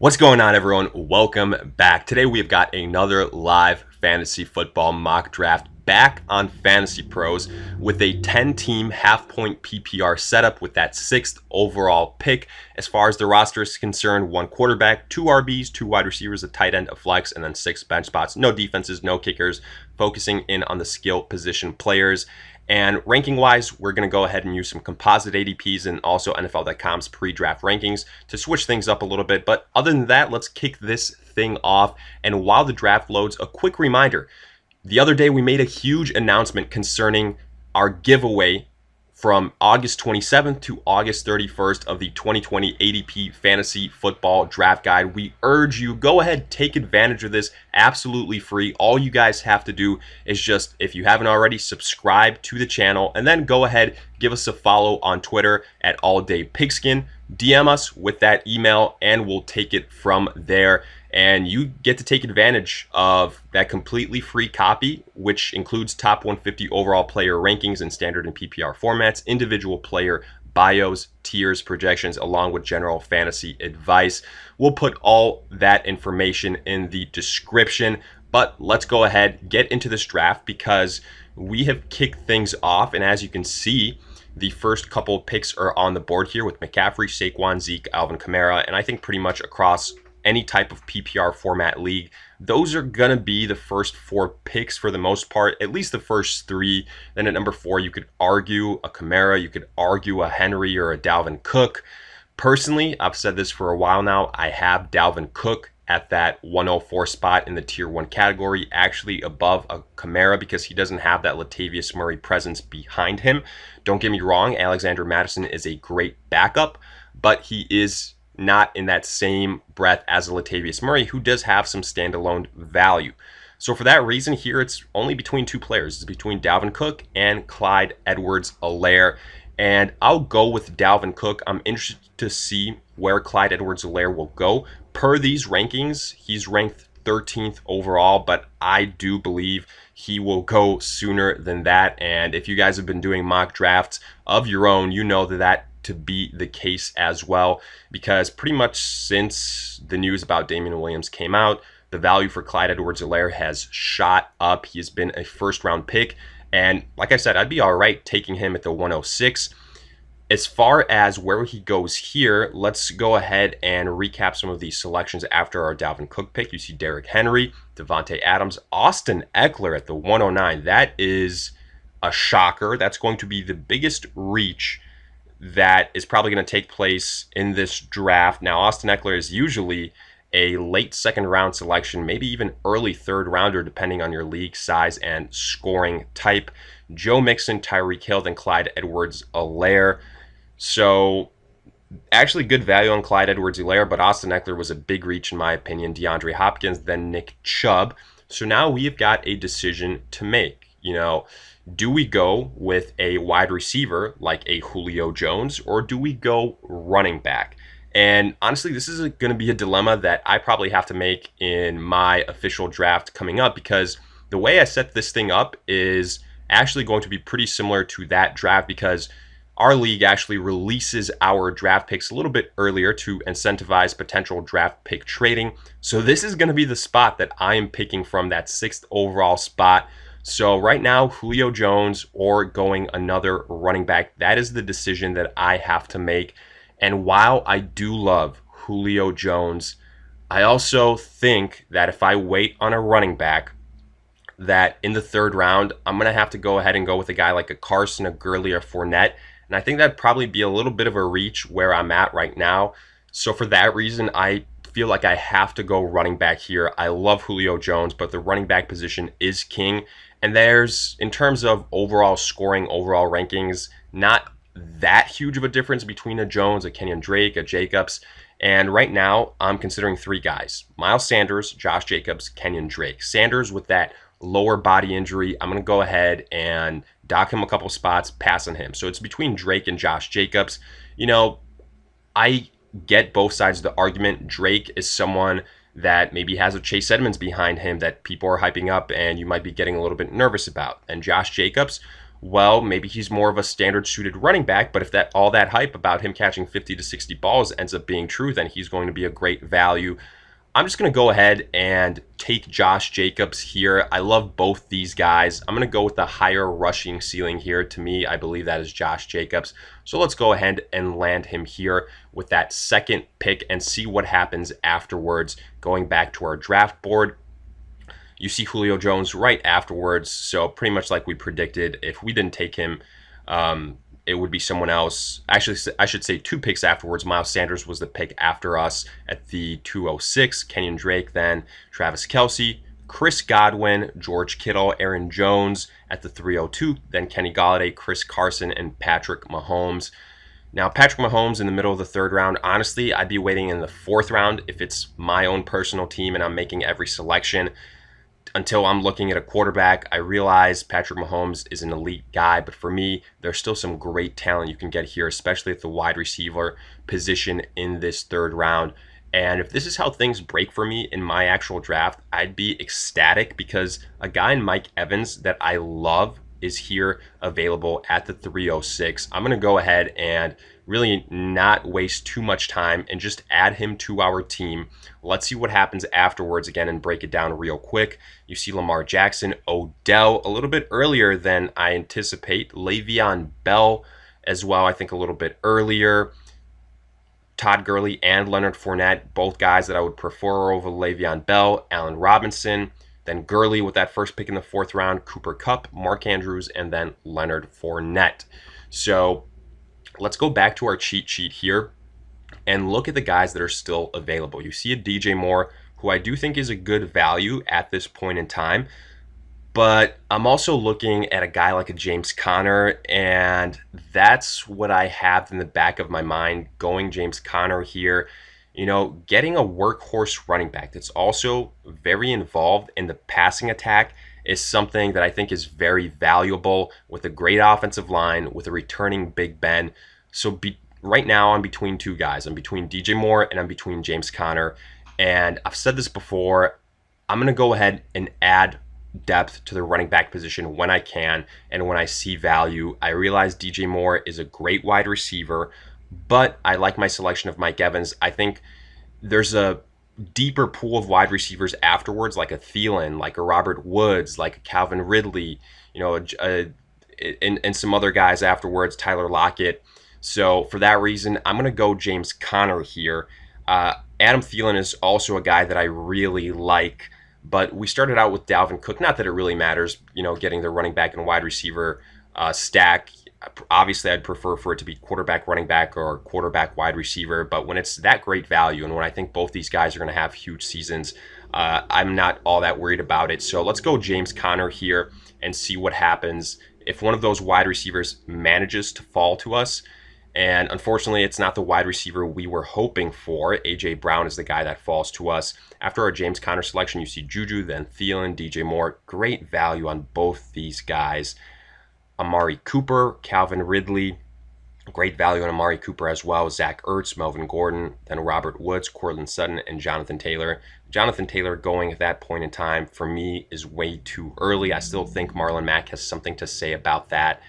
What's going on, everyone? Welcome back. Today we've got another live fantasy football mock draft back on Fantasy Pros with a 10-team half-point PPR setup with that 6th overall pick. As far as the roster is concerned, 1 quarterback, 2 RBs, 2 wide receivers, a tight end, a flex, and then 6 bench spots. No defenses, no kickers, focusing in on the skill position players. And ranking-wise, we're going to go ahead and use some composite ADPs and also NFL.com's pre-draft rankings to switch things up a little bit. But other than that, let's kick this thing off. And while the draft loads, a quick reminder. The other day, we made a huge announcement concerning our giveaway from August 27th to August 31st of the 2020 ADP Fantasy Football Draft Guide. We urge you, go ahead, take advantage of this. Absolutely free. All you guys have to do is just, if you haven't already, subscribe to the channel and then go ahead, give us a follow on Twitter at AllDayPigskin. DM us with that email and we'll take it from there. And you get to take advantage of that completely free copy, which includes top 150 overall player rankings in standard and PPR formats, individual player bios, tiers, projections, along with general fantasy advice. We'll put all that information in the description, but let's go ahead, get into this draft because we have kicked things off. And as you can see, the first couple picks are on the board here with McCaffrey, Saquon, Zeke, Alvin Kamara, and I think pretty much across any type of PPR format league, those are going to be the first 4 picks for the most part, at least the first 3. Then at number 4, you could argue a Kamara, you could argue a Henry or a Dalvin Cook. Personally, I've said this for a while now, I have Dalvin Cook at that 104 spot in the tier 1 category, actually above a Kamara because he doesn't have that Latavius Murray presence behind him. Don't get me wrong, Alexander Madison is a great backup, but he is not in that same breath as Latavius Murray, who does have some standalone value. So for that reason here, it's only between 2 players. It's between Dalvin Cook and Clyde Edwards-Helaire. And I'll go with Dalvin Cook. I'm interested to see where Clyde Edwards-Helaire will go. Per these rankings, he's ranked 13th overall, but I do believe he will go sooner than that. And if you guys have been doing mock drafts of your own, you know that to be the case as well, because pretty much since the news about Damian Williams came out, the value for Clyde Edwards-Helaire has shot up. He has been a first-round pick, and like I said, I'd be all right taking him at the 106. As far as where he goes here, let's go ahead and recap some of these selections after our Dalvin Cook pick. You see Derrick Henry, Devontae Adams, Austin Eckler at the 109. That is a shocker. That's going to be the biggest reach that is probably going to take place in this draft. Now, Austin Eckler is usually a late second round selection, maybe even early third rounder, depending on your league size and scoring type. Joe Mixon, Tyreek Hill, then Clyde Edwards-Helaire. So actually good value on Clyde Edwards-Helaire, but Austin Eckler was a big reach in my opinion. DeAndre Hopkins, then Nick Chubb. So now we've got a decision to make. You know, do we go with a wide receiver like a Julio Jones, or do we go running back? And honestly, this is going to be a dilemma that I probably have to make in my official draft coming up, because the way I set this thing up is actually going to be pretty similar to that draft, because our league actually releases our draft picks a little bit earlier to incentivize potential draft pick trading. So this is going to be the spot that I am picking from, that 6th overall spot. So right now, Julio Jones or going another running back, that is the decision that I have to make. And while I do love Julio Jones, I also think that if I wait on a running back, that in the 3rd round, I'm going to have to go ahead and go with a guy like a Carson, a Gurley, or Fournette. And I think that'd probably be a little bit of a reach where I'm at right now. So for that reason, I feel like I have to go running back here. I love Julio Jones, but the running back position is king. And there's, in terms of overall scoring, overall rankings, not that huge of a difference between a Jones, a Kenyon Drake, a Jacobs. And right now, I'm considering 3 guys. Miles Sanders, Josh Jacobs, Kenyon Drake. Sanders with that lower body injury, I'm going to go ahead and dock him a couple spots, pass on him. So it's between Drake and Josh Jacobs. You know, I get both sides of the argument. Drake is someone that maybe has a Chase Edmonds behind him that people are hyping up and you might be getting a little bit nervous about. And Josh Jacobs, well, maybe he's more of a standard suited running back, but if that all that hype about him catching 50 to 60 balls ends up being true, then he's going to be a great value. I'm just going to go ahead and take Josh Jacobs here. I love both these guys. I'm going to go with the higher rushing ceiling here. To me, I believe that is Josh Jacobs. So let's go ahead and land him here with that second pick and see what happens afterwards. Going back to our draft board, you see Julio Jones right afterwards. So pretty much like we predicted, if we didn't take him, it would be someone else. Actually, I should say two picks afterwards. Miles Sanders was the pick after us at the 206. Kenyon Drake, then Travis Kelce, Chris Godwin, George Kittle, Aaron Jones at the 302. Then Kenny Golladay, Chris Carson, and Patrick Mahomes. Now, Patrick Mahomes in the middle of the third round, honestly, I'd be waiting in the fourth round if it's my own personal team and I'm making every selection. Until I'm looking at a quarterback, I realize Patrick Mahomes is an elite guy, but for me, there's still some great talent you can get here, especially at the wide receiver position in this third round. And if this is how things break for me in my actual draft, I'd be ecstatic because a guy in Mike Evans that I love is here available at the 306. I'm going to go ahead and really not waste too much time and just add him to our team. Let's see what happens afterwards again and break it down real quick. You see Lamar Jackson, Odell a little bit earlier than I anticipate. Le'Veon Bell as well, I think a little bit earlier. Todd Gurley and Leonard Fournette, both guys that I would prefer over Le'Veon Bell. Allen Robinson. Then Gurley with that first pick in the fourth round, Cooper Kupp, Mark Andrews, and then Leonard Fournette. So let's go back to our cheat sheet here and look at the guys that are still available. You see a DJ Moore, who I do think is a good value at this point in time, but I'm also looking at a guy like a James Conner, and that's what I have in the back of my mind, going James Conner here. You know, getting a workhorse running back that's also very involved in the passing attack is something that I think is very valuable with a great offensive line, with a returning Big Ben. So right now I'm between two guys. I'm between DJ Moore and I'm between James Conner. And I've said this before, I'm going to go ahead and add depth to the running back position when I can and when I see value. I realize DJ Moore is a great wide receiver, but I like my selection of Mike Evans. I think there's a deeper pool of wide receivers afterwards, like a Thielen, like a Robert Woods, like a Calvin Ridley, you know, and some other guys afterwards, Tyler Lockett. So for that reason, I'm going to go James Conner here. Adam Thielen is also a guy that I really like, but we started out with Dalvin Cook. Not that it really matters, you know, getting the running back and wide receiver stack. Obviously, I'd prefer for it to be quarterback, running back, or quarterback, wide receiver. But when it's that great value and when I think both these guys are going to have huge seasons, I'm not all that worried about it. So let's go James Conner here and see what happens. If one of those wide receivers manages to fall to us, and unfortunately, it's not the wide receiver we were hoping for. AJ Brown is the guy that falls to us. After our James Conner selection, you see Juju, then Thielen, DJ Moore. Great value on both these guys. Amari Cooper, Calvin Ridley, great value on Amari Cooper as well. Zach Ertz, Melvin Gordon, then Robert Woods, Courtland Sutton, and Jonathan Taylor. Jonathan Taylor going at that point in time for me is way too early. I still think Marlon Mack has something to say about that.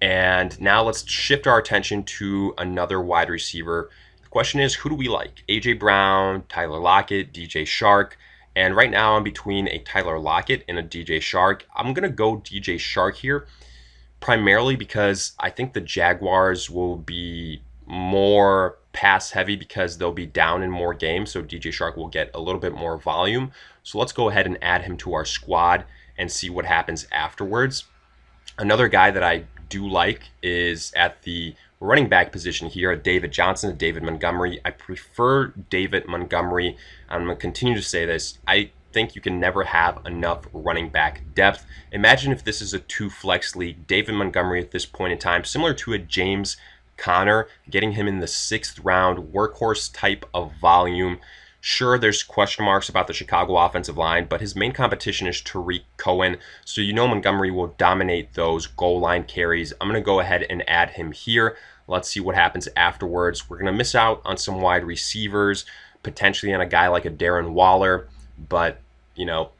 And now let's shift our attention to another wide receiver. The question is, who do we like? AJ Brown, Tyler Lockett, DJ Shark. And right now I'm between a Tyler Lockett and a DJ Shark. I'm going to go DJ Shark here, primarily because I think the Jaguars will be more pass heavy because they'll be down in more games. So DJ Shark will get a little bit more volume. So let's go ahead and add him to our squad and see what happens afterwards. Another guy that I do like is at the running back position here, David Johnson, David Montgomery. I prefer David Montgomery. I'm going to continue to say this. I think you can never have enough running back depth. Imagine if this is a two flex league, David Montgomery at this point in time, similar to a James Conner, getting him in the sixth round, workhorse type of volume. Sure, there's question marks about the Chicago offensive line, but his main competition is Tariq Cohen. So you know Montgomery will dominate those goal line carries. I'm going to go ahead and add him here. Let's see what happens afterwards. We're going to miss out on some wide receivers, potentially on a guy like a Darren Waller. But, you know,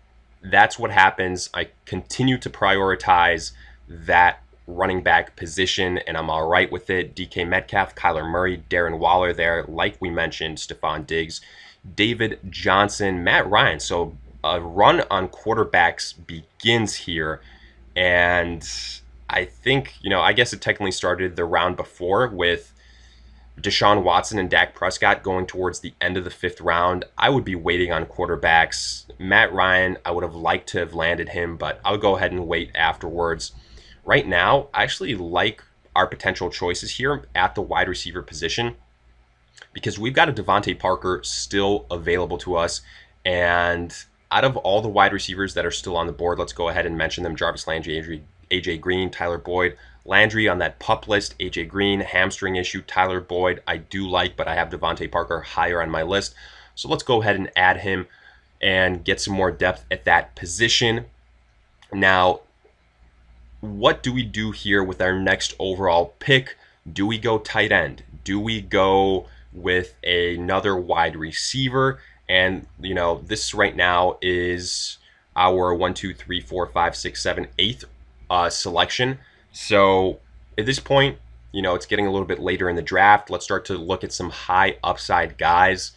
that's what happens. I continue to prioritize that running back position, and I'm all right with it. DK Metcalf, Kyler Murray, Darren Waller there, like we mentioned, Stephon Diggs, David Johnson, Matt Ryan. So a run on quarterbacks begins here, and I think, you know, I guess it technically started the round before with Deshaun Watson and Dak Prescott going towards the end of the fifth round. I would be waiting on quarterbacks. Matt Ryan, I would have liked to have landed him, but I'll go ahead and wait afterwards. Right now, I actually like our potential choices here at the wide receiver position because we've got a Devontae Parker still available to us. And out of all the wide receivers that are still on the board, let's go ahead and mention them. Jarvis Landry, AJ Green, Tyler Boyd. Landry on that PUP list, AJ Green, hamstring issue, Tyler Boyd, I do like, but I have Devontae Parker higher on my list. So let's go ahead and add him and get some more depth at that position. Now, what do we do here with our next overall pick? Do we go tight end? Do we go with another wide receiver? And, you know, this right now is our 8th selection. So at this point, you know, it's getting a little bit later in the draft. Let's start to look at some high upside guys.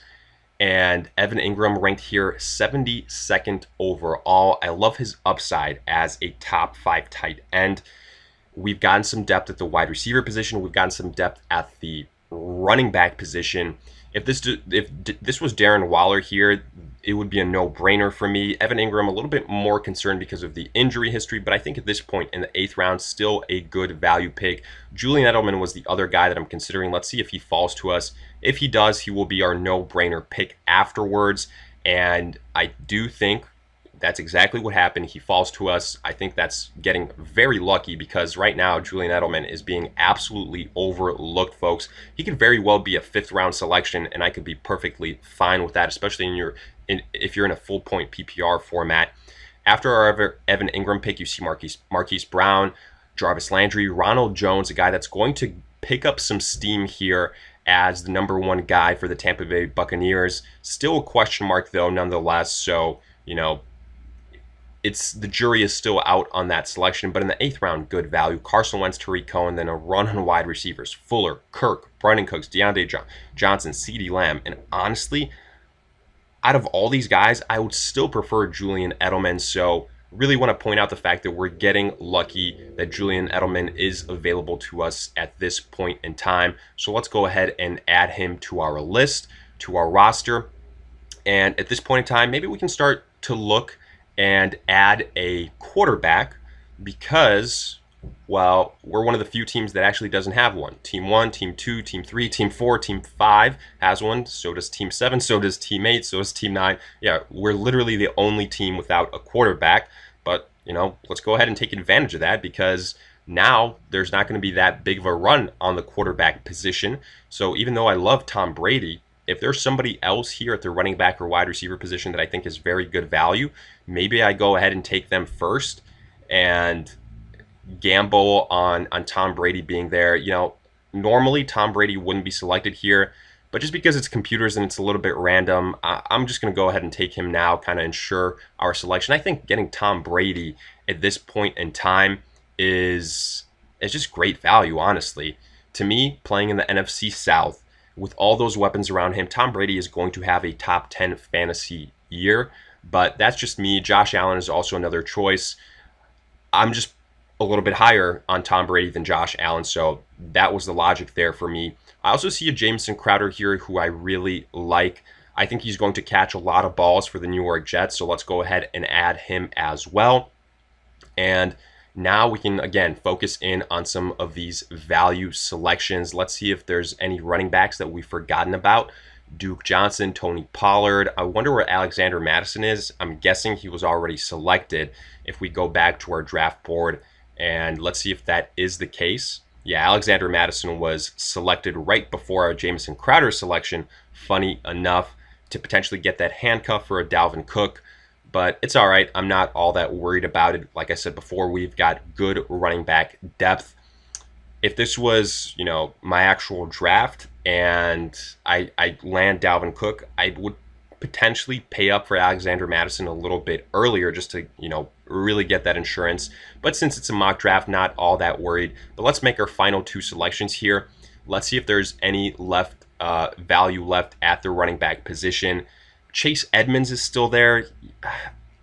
And Evan Ingram ranked here 72nd overall. I love his upside as a top 5 tight end. We've gotten some depth at the wide receiver position. We've gotten some depth at the running back position. If this was Darren Waller here, it would be a no-brainer for me. Evan Ingram, a little bit more concerned because of the injury history, but I think at this point in the 8th round, still a good value pick. Julian Edelman was the other guy that I'm considering. Let's see if he falls to us. If he does, he will be our no-brainer pick afterwards, and I do think that's exactly what happened. He falls to us. I think that's getting very lucky because right now Julian Edelman is being absolutely overlooked, folks. He could very well be a 5th-round selection, and I could be perfectly fine with that, especially if you're in a full-point PPR format. After our Evan Ingram pick, you see Marquise Brown, Jarvis Landry, Ronald Jones, a guy that's going to pick up some steam here as the number 1 guy for the Tampa Bay Buccaneers. Still a question mark, though, nonetheless, so, you know, it's the jury is still out on that selection, but in the 8th round, good value. Carson Wentz, Tariq Cohen, then a run on wide receivers. Fuller, Kirk, Brandon Cooks, Deontay Johnson, CeeDee Lamb. And honestly, out of all these guys, I would still prefer Julian Edelman. So really want to point out the fact that we're getting lucky that Julian Edelman is available to us at this point in time. So let's go ahead and add him to our list, to our roster. And at this point in time, maybe we can start to look and add a quarterback because, well, we're one of the few teams that actually doesn't have one. Team 1, Team 2, Team 3, Team 4, Team 5 has one. So does Team 7, so does Team 8, so does Team 9. Yeah, we're literally the only team without a quarterback. But, you know, let's go ahead and take advantage of that because now there's not going to be that big of a run on the quarterback position. So even though I love Tom Brady, if there's somebody else here at the running back or wide receiver position that I think is very good value, maybe I go ahead and take them first and gamble on Tom Brady being there. You know, normally Tom Brady wouldn't be selected here, but just because it's computers and it's a little bit random, I'm just going to go ahead and take him now, kind of ensure our selection. I think getting Tom Brady at this point in time is just great value, honestly. To me, playing in the NFC South, with all those weapons around him, Tom Brady is going to have a top 10 fantasy year, but that's just me. Josh Allen is also another choice. I'm just a little bit higher on Tom Brady than Josh Allen, so that was the logic there for me. I also see a Jameson Crowder here who I really like. I think he's going to catch a lot of balls for the New York Jets, so let's go ahead and add him as well. And now we can, again, focus in on some of these value selections. Let's see if there's any running backs that we've forgotten about. Duke Johnson, Tony Pollard. I wonder where Alexander Madison is. I'm guessing he was already selected if we go back to our draft board. And let's see if that is the case. Yeah, Alexander Madison was selected right before our Jameson Crowder selection. Funny enough, to potentially get that handcuff for a Dalvin Cook. But it's all right. I'm not all that worried about it. Like I said before, we've got good running back depth. If this was, you know, my actual draft and I land Dalvin Cook, I would potentially pay up for Alexander Madison a little bit earlier just to, you know, really get that insurance. But since it's a mock draft, not all that worried. But let's make our final two selections here. Let's see if there's any left value left at the running back position. Chase Edmonds is still there,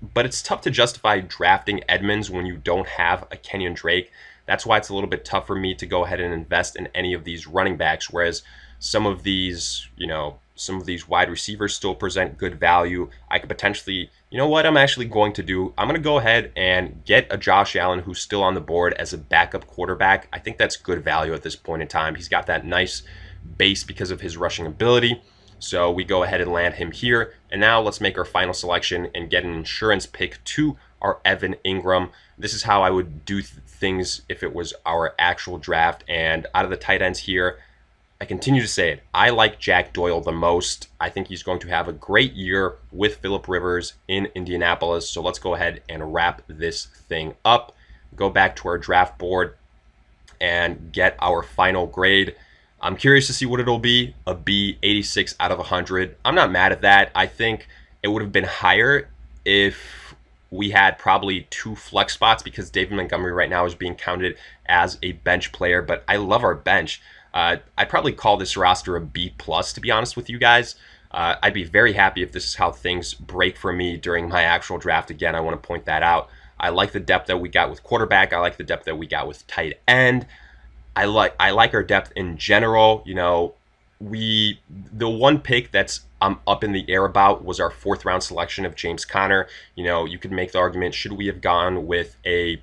but it's tough to justify drafting Edmonds when you don't have a Kenyon Drake. That's why it's a little bit tough for me to go ahead and invest in any of these running backs, whereas some of these, you know, some of these wide receivers still present good value. I could potentially, you know what I'm actually going to do? I'm going to go ahead and get a Josh Allen who's still on the board as a backup quarterback. I think that's good value at this point in time. He's got that nice base because of his rushing ability. So we go ahead and land him here. And now let's make our final selection and get an insurance pick to our Evan Ingram. This is how I would do things if it was our actual draft. And out of the tight ends here, I continue to say it, I like Jack Doyle the most. I think he's going to have a great year with Phillip Rivers in Indianapolis. So let's go ahead and wrap this thing up. Go back to our draft board and get our final grade. I'm curious to see what it'll be, a B, 86 out of 100. I'm not mad at that. I think it would have been higher if we had probably two flex spots because David Montgomery right now is being counted as a bench player, but I love our bench. I'd probably call this roster a B+, to be honest with you guys. I'd be very happy if this is how things break for me during my actual draft. Again, I want to point that out. I like the depth that we got with quarterback. I like the depth that we got with tight end. I like our depth in general. You know, the one pick that's I'm up in the air about was our fourth round selection of James Conner. You know, you could make the argument, should we have gone with a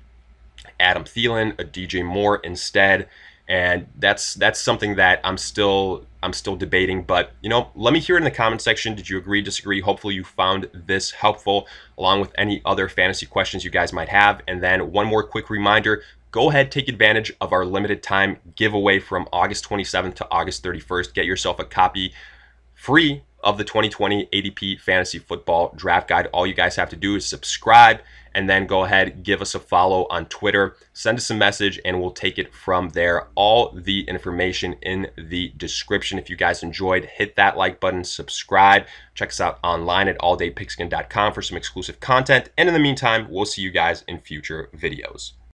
Adam Thielen, a DJ Moore instead? And that's something that I'm still debating. But, you know, let me hear it in the comment section. Did you agree, disagree? Hopefully you found this helpful along with any other fantasy questions you guys might have. And then one more quick reminder. Go ahead, take advantage of our limited time giveaway from August 27th to August 31st. Get yourself a copy free of the 2020 ADP Fantasy Football Draft Guide. All you guys have to do is subscribe and then go ahead, give us a follow on Twitter, send us a message, and we'll take it from there. All the information in the description. If you guys enjoyed, hit that like button, subscribe. Check us out online at alldaypigskin.com for some exclusive content. And in the meantime, we'll see you guys in future videos.